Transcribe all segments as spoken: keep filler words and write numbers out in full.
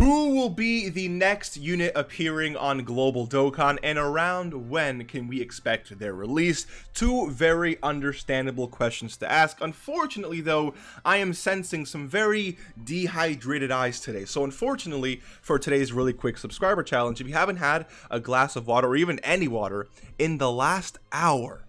Who will be the next unit appearing on Global Dokkan, and around when can we expect their release? Two very understandable questions to ask. Unfortunately though, I am sensing some very dehydrated eyes today. So unfortunately for today's really quick subscriber challenge, if you haven't had a glass of water or even any water in the last hour,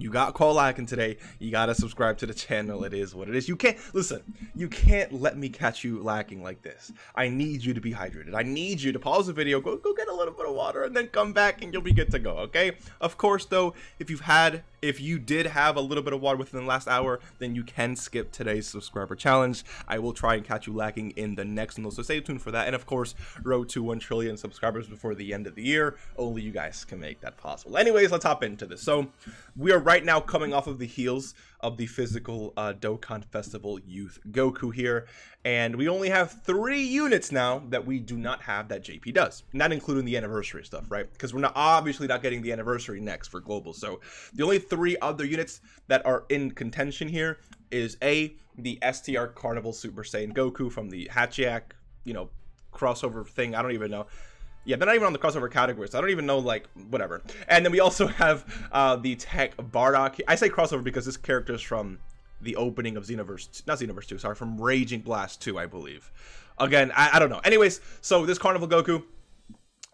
you got call lacking today. You gotta subscribe to the channel. It is what it is. You can't listen. You can't let me catch you lacking like this. I need you to be hydrated. I need you to pause the video, go go get a little bit of water, and then come back, and you'll be good to go. Okay. Of course, though, if you've had, if you did have a little bit of water within the last hour, then you can skip today's subscriber challenge. I will try and catch you lacking in the next one. So stay tuned for that. And of course, road to one trillion subscribers before the end of the year. Only you guys can make that possible. Anyways, let's hop into this. So we are right now coming off of the heels of the physical uh, Dokkan Festival Youth Goku here, and we only have three units now that we do not have that J P does, not including the anniversary stuff, right? Because we're not obviously not getting the anniversary next for Global. So the only three other units that are in contention here is A, the S T R Carnival Super Saiyan Goku from the Hachiak, you know, crossover thing. I don't even know. Yeah, they're not even on the crossover category, so I don't even know, like, whatever. And then we also have uh, the Tech Bardock. I say crossover because this character is from the opening of Xenoverse, not Xenoverse two, sorry, from Raging Blast two, I believe. Again, I, I don't know. Anyways, so this Carnival Goku,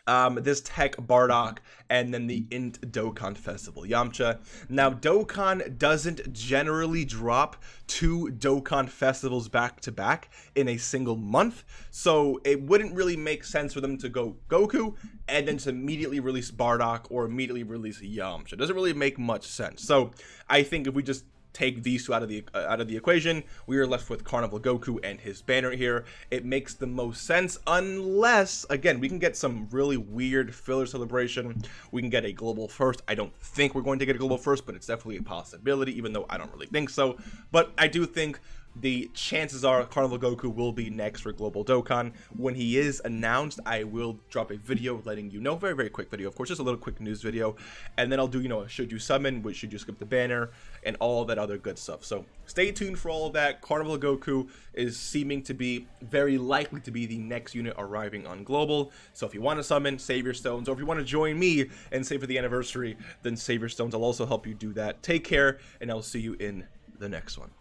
um, this Tech Bardock, and then the Int Dokkan Festival Yamcha. Now, Dokkan doesn't generally drop two Dokkan festivals back to back in a single month, so it wouldn't really make sense for them to go Goku and then to immediately release Bardock or immediately release Yamcha. It doesn't really make much sense. So I think if we just take these two out of the uh, out of the equation, we are left with Carnival Goku and his banner here. It makes the most sense, unless again we can get some really weird filler celebration. We can get a global first. I don't think we're going to get a global first, but it's definitely a possibility, even though I don't really think so. But I do think the chances are Carnival Goku will be next for Global Dokkan. When he is announced, I will drop a video letting you know, very, very quick video, of course, just a little quick news video. And then I'll do, you know, should you summon, which should you skip the banner, and all that other good stuff. So stay tuned for all of that. Carnival Goku is seeming to be very likely to be the next unit arriving on Global. So if you want to summon, save your stones, or if you want to join me and save for the anniversary, then save your stones. I'll also help you do that. Take care, and I'll see you in the next one.